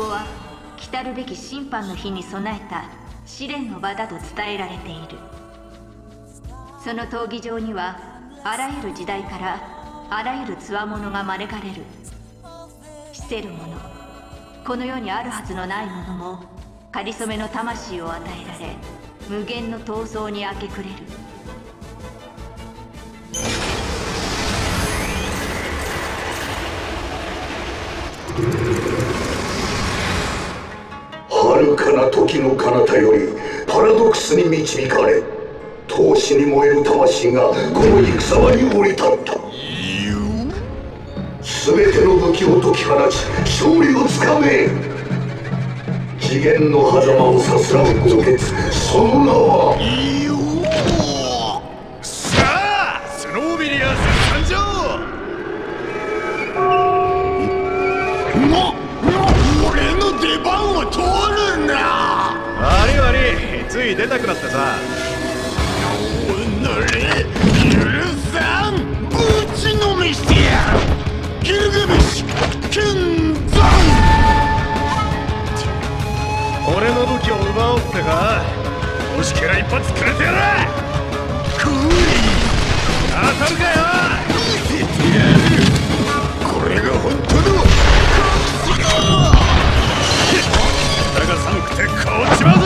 こは来るべき審判の日に備えた試練の場だと伝えられている。その闘技場にはあらゆる時代からあらゆるつわものが招かれる。死せるもの、この世にあるはずのないものもかりそめの魂を与えられ、無限の闘争に明け暮れる。遥かな時の彼方よりパラドックスに導かれ、闘志に燃える魂がこの戦場に降り立った。全ての武器を解き放ち勝利をつかめ。次元の狭間をさすらう凍結、その名はさあスノービリアーズ参上。俺の出番を通るな。悪い悪い、つい出たくなってさ。おのれ許さん、ぶちのめしてやる。ギルガメシ剣山、俺の武器を奪おうってか。もしけら一発くれてやら。クーリー当たるかよ。見せてやる。これが本当のカクスだ。だが寒くて凍っちまうぜ。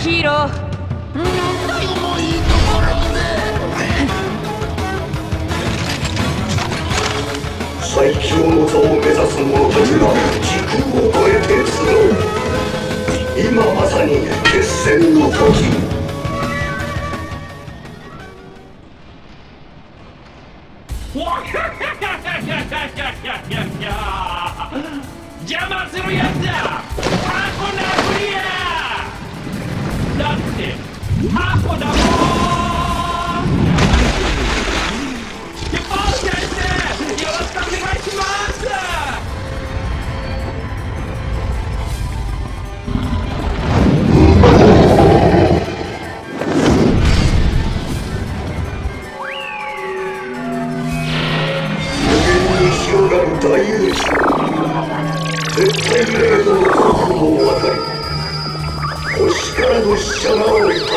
ヒーロー、なんだよもういいところで。最強の座を目指す者たちが時空を超えて集う。今まさに決戦の時。邪魔するやつだ。ハコだもー。ジャパン先生、よろしくお願いします。無限に広がる大宇宙、絶対零度の国防を渡り、星からの使者が降り立った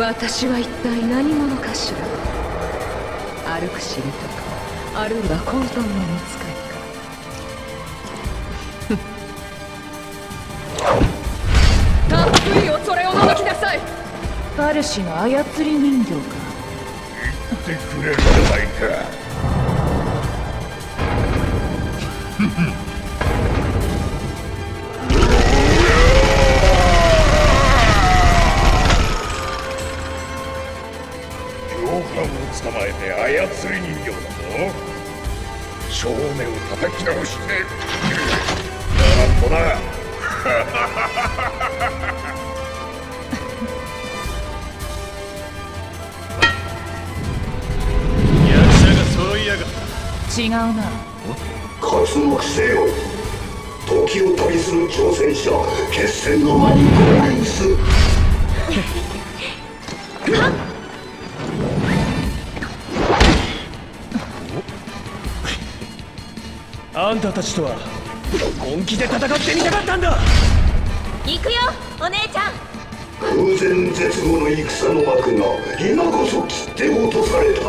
私は一体何者かしら。歩く知りとか、あるいは混沌の見つかりか。たっぷり恐れをのぞきなさい。パルシの操り人形か。言ってくれるじゃないか。ふふ捕まえて操り人形だぞ。正面を叩き直してなんとな。役者がそういやが違うな。活目せよ、時を旅する挑戦者、決戦の間に合流する。あんたたちとは本気で戦ってみたかったんだ。行くよお姉ちゃん。空前絶後の戦の幕が今こそ切って落とされた。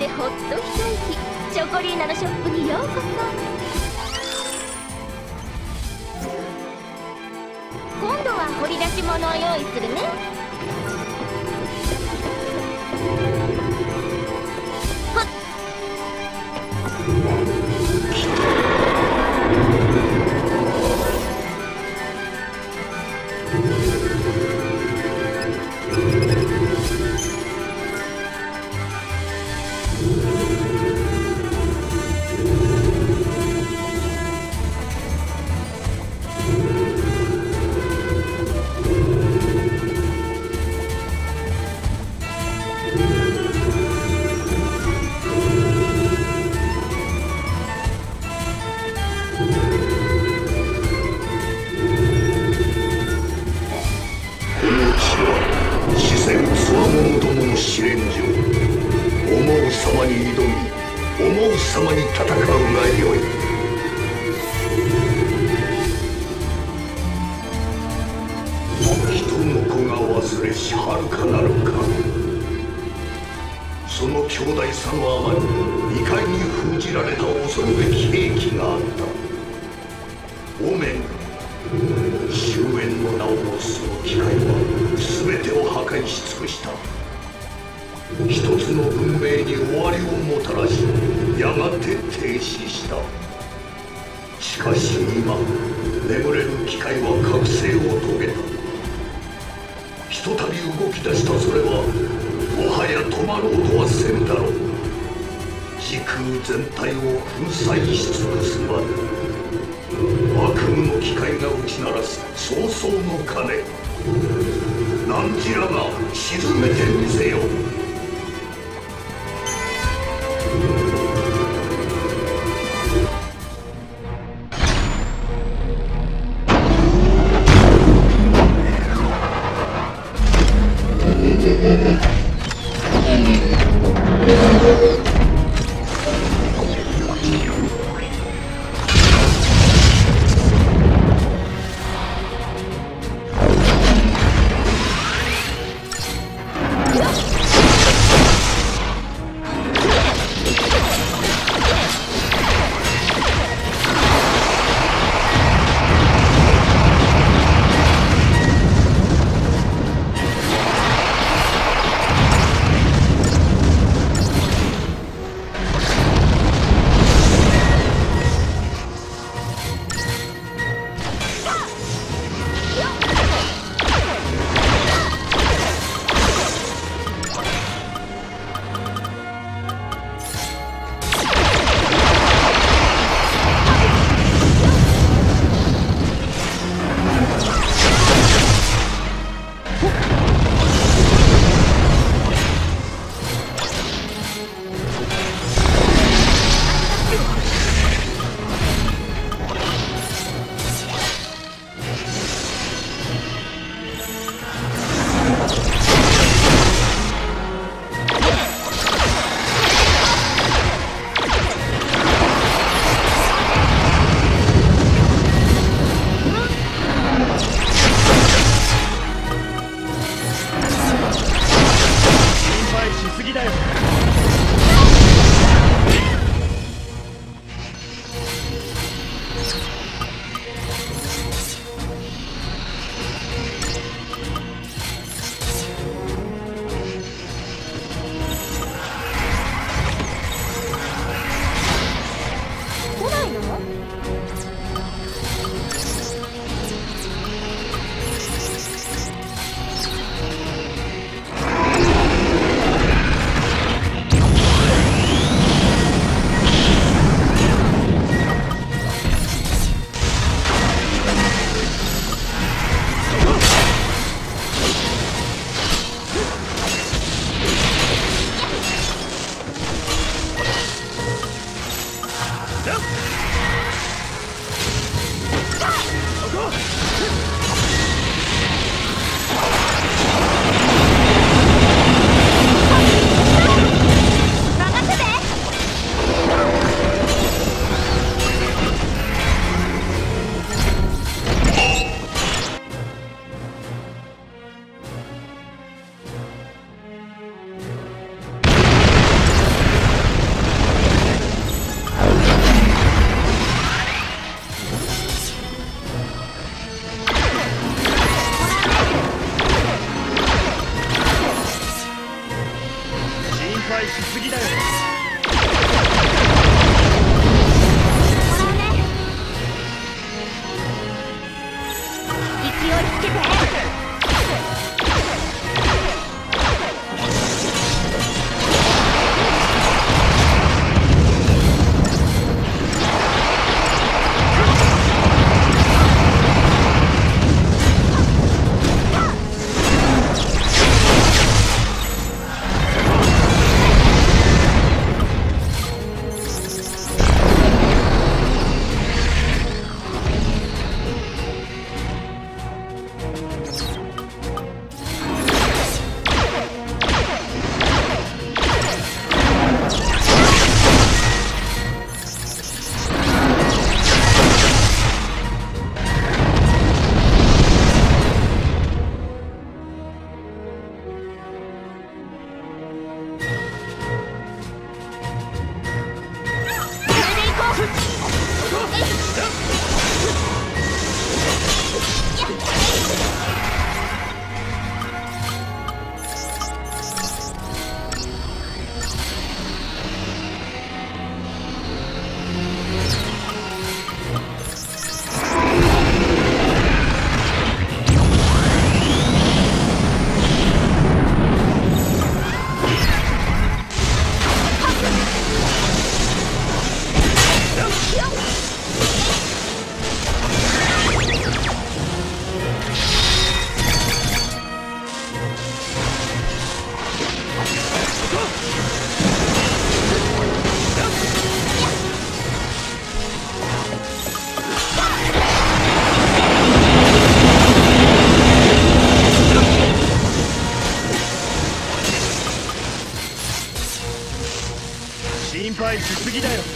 でほっと一息、チョコリーナのショップにようこそ。今度は掘り出し物を用意するね。心配しすぎだよ。そ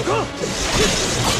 こそこ